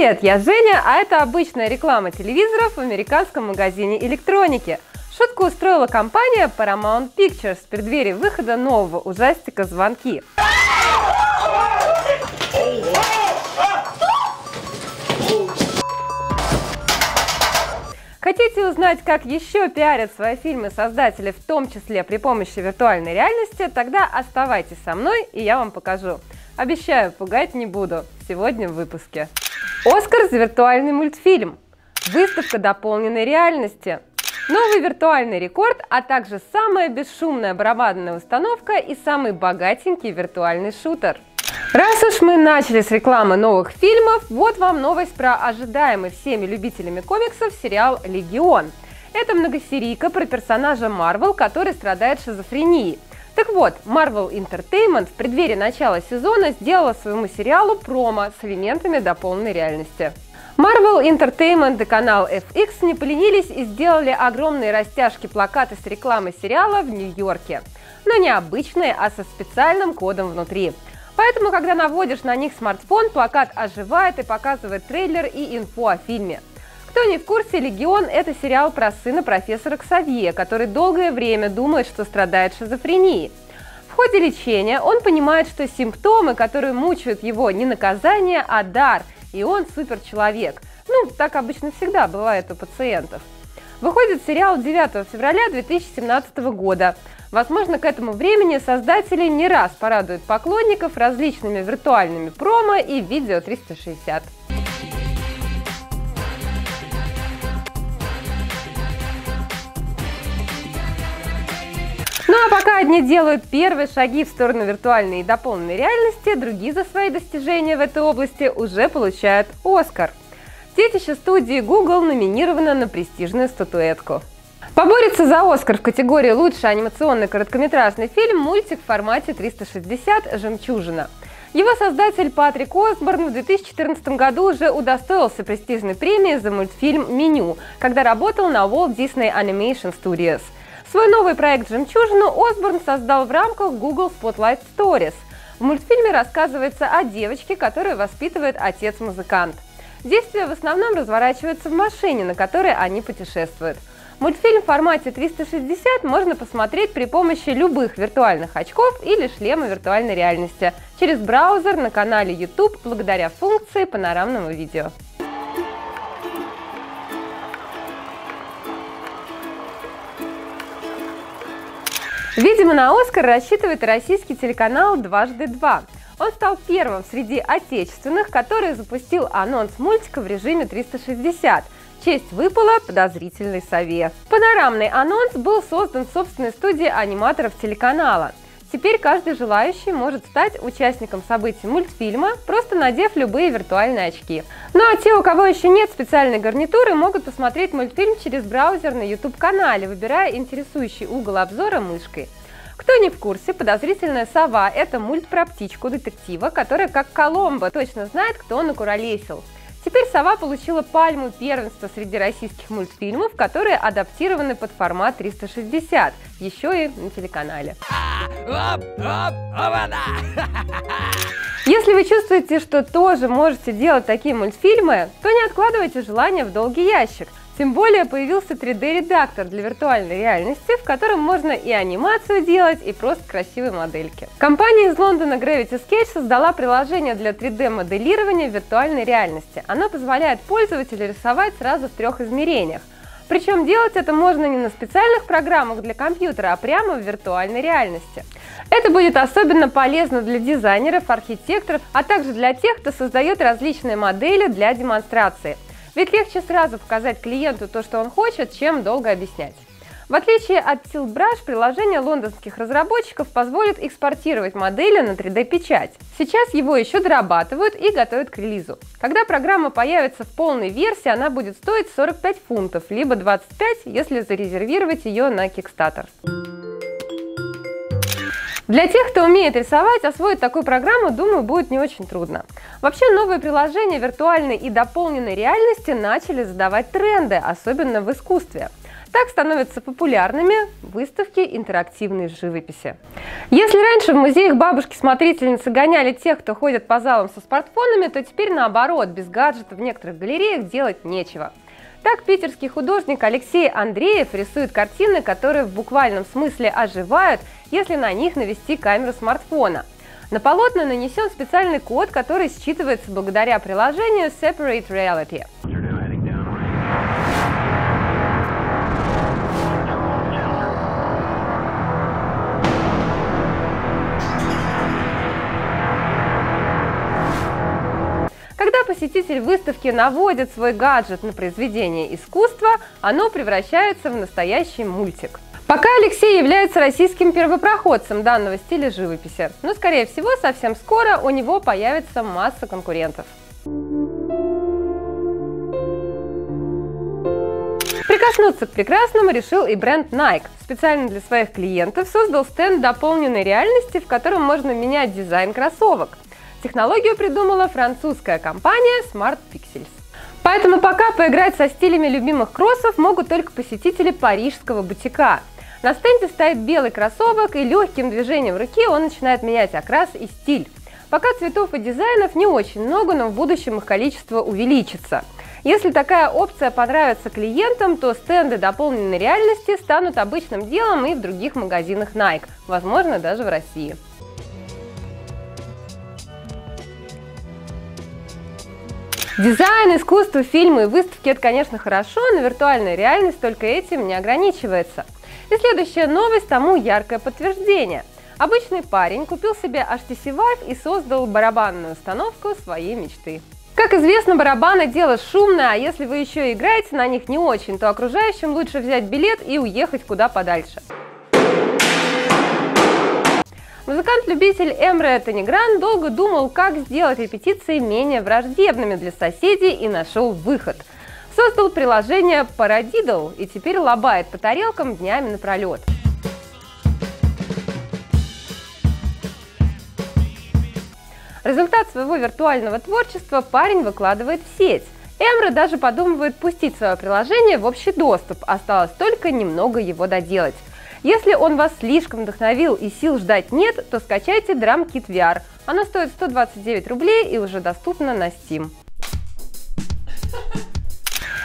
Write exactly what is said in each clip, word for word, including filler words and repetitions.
Привет, я Женя, а это обычная реклама телевизоров в американском магазине электроники. Шутку устроила компания Paramount Pictures в преддверии выхода нового ужастика «Звонки». Хотите узнать, как еще пиарят свои фильмы создатели, в том числе при помощи виртуальной реальности? Тогда оставайтесь со мной, и я вам покажу. Обещаю, пугать не буду. Сегодня в выпуске. Оскар за виртуальный мультфильм, выставка дополненной реальности, новый виртуальный рекорд, а также самая бесшумная барабанная установка и самый богатенький виртуальный шутер. Раз уж мы начали с рекламы новых фильмов, вот вам новость про ожидаемый всеми любителями комиксов сериал «Легион». Это многосерийка про персонажа Marvel, который страдает шизофренией. Так вот, Marvel Entertainment в преддверии начала сезона сделала своему сериалу промо с элементами дополненной реальности. Marvel Entertainment и канал эф икс не поленились и сделали огромные растяжки-плакаты с рекламой сериала в Нью-Йорке. Но не обычные, а со специальным кодом внутри. Поэтому, когда наводишь на них смартфон, плакат оживает и показывает трейлер и инфу о фильме. Кто не в курсе, «Легион» — это сериал про сына профессора Ксавье, который долгое время думает, что страдает шизофренией. В ходе лечения он понимает, что симптомы, которые мучают его, не наказание, а дар, и он суперчеловек. Ну, так обычно всегда бывает у пациентов. Выходит сериал девятого февраля две тысячи семнадцатого года. Возможно, к этому времени создатели не раз порадуют поклонников различными виртуальными промо и видео триста шестьдесят. Ну а пока одни делают первые шаги в сторону виртуальной и дополненной реальности, другие за свои достижения в этой области уже получают «Оскар». Детище студии Google номинировано на престижную статуэтку. Поборется за «Оскар» в категории «Лучший анимационный короткометражный фильм» мультик в формате триста шестьдесят «Жемчужина». Его создатель Патрик Осборн в две тысячи четырнадцатом году уже удостоился престижной премии за мультфильм «Меню», когда работал на Walt Disney Animation Studios. Свой новый проект «Жемчужину» Осборн создал в рамках Google Spotlight Stories. В мультфильме рассказывается о девочке, которую воспитывает отец-музыкант. Действия в основном разворачиваются в машине, на которой они путешествуют. Мультфильм в формате триста шестьдесят можно посмотреть при помощи любых виртуальных очков или шлема виртуальной реальности через браузер на канале YouTube благодаря функции панорамного видео. Видимо, на «Оскар» рассчитывает российский телеканал «два икс два». Он стал первым среди отечественных, который запустил анонс мультика в режиме триста шестьдесят. Честь выпала «Подозрительной сове». Панорамный анонс был создан собственной студией аниматоров телеканала. Теперь каждый желающий может стать участником событий мультфильма, просто надев любые виртуальные очки. Ну а те, у кого еще нет специальной гарнитуры, могут посмотреть мультфильм через браузер на YouTube-канале, выбирая интересующий угол обзора мышкой. Кто не в курсе, «Подозрительная сова» — это мульт про птичку-детектива, которая, как Коломбо, точно знает, кто накуролесил. Теперь «Сова» получила пальму первенства среди российских мультфильмов, которые адаптированы под формат триста шестьдесят, еще и на телеканале. Если вы чувствуете, что тоже можете делать такие мультфильмы, то не откладывайте желание в долгий ящик. Тем более появился три дэ-редактор для виртуальной реальности, в котором можно и анимацию делать, и просто красивые модельки. Компания из Лондона Gravity Sketch создала приложение для три дэ-моделирования виртуальной реальности. Оно позволяет пользователю рисовать сразу в трех измерениях. Причем делать это можно не на специальных программах для компьютера, а прямо в виртуальной реальности. Это будет особенно полезно для дизайнеров, архитекторов, а также для тех, кто создает различные модели для демонстрации. Ведь легче сразу показать клиенту то, что он хочет, чем долго объяснять. В отличие от Tilt Brush, приложение лондонских разработчиков позволит экспортировать модели на три дэ-печать. Сейчас его еще дорабатывают и готовят к релизу. Когда программа появится в полной версии, она будет стоить сорок пять фунтов, либо двадцать пять, если зарезервировать ее на Kickstarter. Для тех, кто умеет рисовать, освоить такую программу, думаю, будет не очень трудно. Вообще, новые приложения виртуальной и дополненной реальности начали задавать тренды, особенно в искусстве. Так становятся популярными выставки интерактивной живописи. Если раньше в музеях бабушки-смотрительницы гоняли тех, кто ходит по залам со смартфонами, то теперь наоборот, без гаджетов в некоторых галереях делать нечего. Так питерский художник Алексей Андреев рисует картины, которые в буквальном смысле оживают, если на них навести камеру смартфона. На полотна нанесен специальный код, который считывается благодаря приложению Separate Reality. Когда посетитель выставки наводит свой гаджет на произведение искусства, оно превращается в настоящий мультик. Пока Алексей является российским первопроходцем данного стиля живописи, но, скорее всего, совсем скоро у него появится масса конкурентов. Прикоснуться к прекрасному решил и бренд Nike. Специально для своих клиентов создал стенд дополненной реальности, в котором можно менять дизайн кроссовок. Технологию придумала французская компания Smart Pixels. Поэтому пока поиграть со стилями любимых кроссов могут только посетители парижского бутика. На стенде стоит белый кроссовок, и легким движением руки он начинает менять окрас и стиль. Пока цветов и дизайнов не очень много, но в будущем их количество увеличится. Если такая опция понравится клиентам, то стенды дополненной реальности станут обычным делом и в других магазинах Nike, возможно, даже в России. Дизайн, искусство, фильмы и выставки – это, конечно, хорошо, но виртуальная реальность только этим не ограничивается. И следующая новость тому яркое подтверждение. Обычный парень купил себе эйч ти си Vive и создал барабанную установку своей мечты. Как известно, барабаны – дело шумное, а если вы еще играете на них не очень, то окружающим лучше взять билет и уехать куда подальше. Музыкант-любитель Эмре Тонигран долго думал, как сделать репетиции менее враждебными для соседей, и нашел выход. Создал приложение Paradiddle и теперь лобает по тарелкам днями напролет. Результат своего виртуального творчества парень выкладывает в сеть. Эмре даже подумывает пустить свое приложение в общий доступ, осталось только немного его доделать. Если он вас слишком вдохновил и сил ждать нет, то скачайте Gravity ви ар. Оно стоит сто двадцать девять рублей и уже доступно на Steam.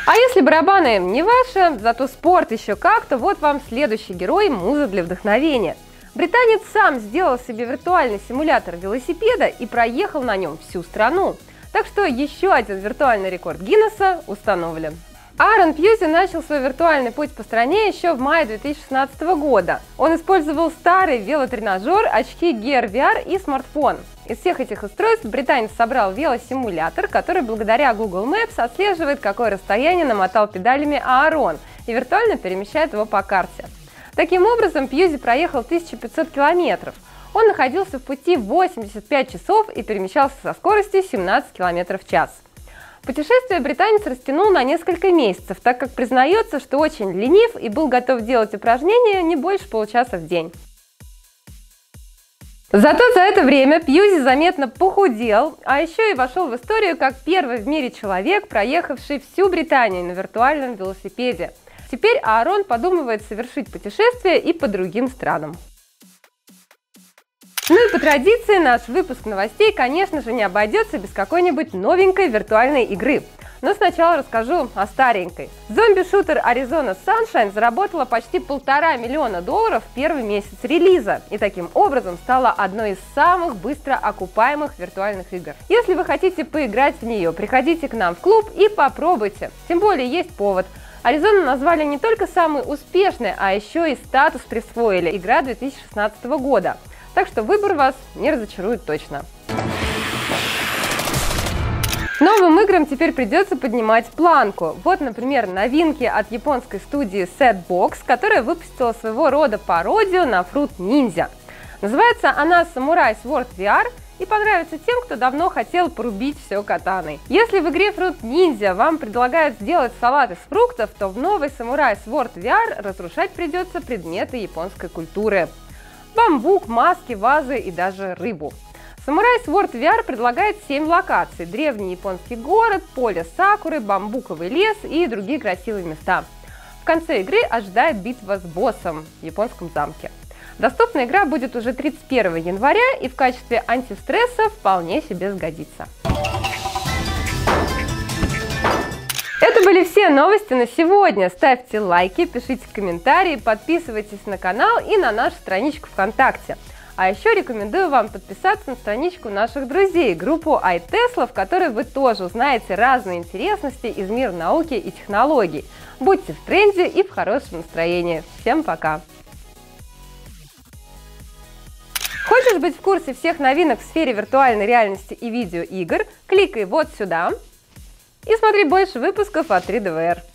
А если барабаны не ваши, зато спорт еще как, то вот вам следующий герой, муза для вдохновения. Британец сам сделал себе виртуальный симулятор велосипеда и проехал на нем всю страну. Так что еще один виртуальный рекорд Гиннесса установлен. Аарон Пьюзи начал свой виртуальный путь по стране еще в мае две тысячи шестнадцатого года. Он использовал старый велотренажер, очки Gear ви ар и смартфон. Из всех этих устройств британец собрал велосимулятор, который благодаря Google Maps отслеживает, какое расстояние намотал педалями Аарон, и виртуально перемещает его по карте. Таким образом, Пьюзи проехал тысячу пятьсот километров. Он находился в пути восемьдесят пять часов и перемещался со скоростью семнадцать километров в час. Путешествие британец растянул на несколько месяцев, так как признается, что очень ленив и был готов делать упражнения не больше получаса в день. Зато за это время Пьюзи заметно похудел, а еще и вошел в историю как первый в мире человек, проехавший всю Британию на виртуальном велосипеде. Теперь Аарон подумывает совершить путешествие и по другим странам. Ну и по традиции наш выпуск новостей, конечно же, не обойдется без какой-нибудь новенькой виртуальной игры. Но сначала расскажу о старенькой. Зомби-шутер Arizona Sunshine заработала почти полтора миллиона долларов в первый месяц релиза и таким образом стала одной из самых быстро окупаемых виртуальных игр. Если вы хотите поиграть в нее, приходите к нам в клуб и попробуйте. Тем более есть повод. Arizona назвали не только самой успешной, а еще и статус присвоили игра две тысячи шестнадцатого года. Так что выбор вас не разочарует точно. Новым играм теперь придется поднимать планку. Вот, например, новинки от японской студии Сэдбокс, которая выпустила своего рода пародию на Fruit Ninja. Называется она Samurai Sword ви ар и понравится тем, кто давно хотел порубить все катаной. Если в игре Fruit Ninja вам предлагают сделать салат из фруктов, то в новой Samurai Sword ви ар разрушать придется предметы японской культуры. Бамбук, маски, вазы и даже рыбу. Samurai Sword ви ар предлагает семь локаций – древний японский город, поле сакуры, бамбуковый лес и другие красивые места. В конце игры ожидает битва с боссом в японском замке. Доступна игра будет уже тридцать первого января и в качестве антистресса вполне себе сгодится. Это были все новости на сегодня. Ставьте лайки, пишите комментарии, подписывайтесь на канал и на нашу страничку ВКонтакте. А еще рекомендую вам подписаться на страничку наших друзей, группу iTesla, в которой вы тоже узнаете разные интересности из мира науки и технологий. Будьте в тренде и в хорошем настроении. Всем пока! Хочешь быть в курсе всех новинок в сфере виртуальной реальности и видеоигр? Кликай вот сюда и смотри больше выпусков от три дэ вэ эр.